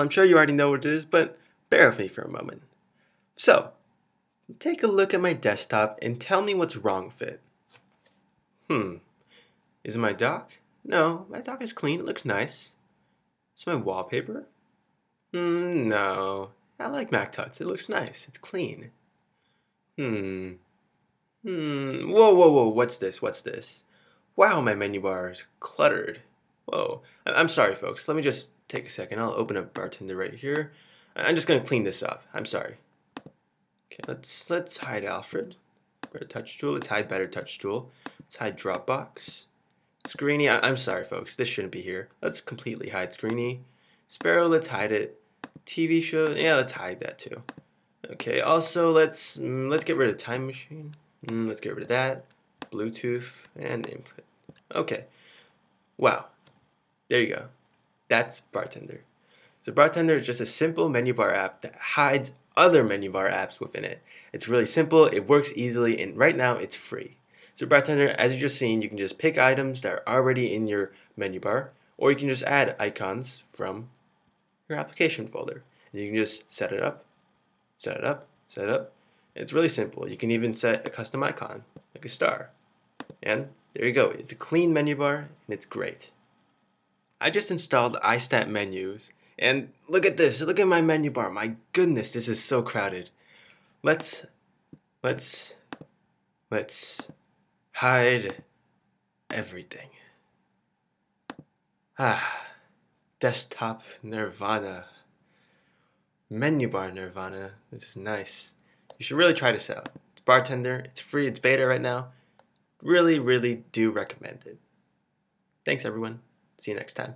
I'm sure you already know what it is, but bear with me for a moment. So, take a look at my desktop and tell me what's wrong with it. Is it my dock? No, my dock is clean, it looks nice. Is it my wallpaper? No, I like MacTuts, it looks nice, it's clean. Whoa, what's this? Wow, my menu bar is cluttered. Whoa, I'm sorry folks, let me just take a second, I'll open up Bartender right here. I'm just gonna clean this up, I'm sorry. Okay, let's hide Alfred. Better Touch Tool, let's hide Better Touch Tool. Let's hide Dropbox. Screeny, I'm sorry folks, this shouldn't be here. Let's completely hide Screeny. Sparrow, let's hide it. TV show, yeah, let's hide that too. Okay, also let's get rid of Time Machine. Let's get rid of that. Bluetooth and input. Okay, wow, there you go. That's Bartender. So Bartender is just a simple menu bar app that hides other menu bar apps within it. It's really simple, it works easily, and right now it's free. So Bartender, as you've just seen, you can just pick items that are already in your menu bar, or you can just add icons from your application folder. And you can just set it up, set it up, set it up. It's really simple. You can even set a custom icon, like a star. And there you go, it's a clean menu bar, and it's great. I just installed iStat menus, and look at this, look at my menu bar. My goodness, this is so crowded. Let's hide everything. Desktop nirvana. Menu bar nirvana. This is nice. You should really try this out. It's Bartender, it's free, it's beta right now. Really, really do recommend it. Thanks everyone. See you next time.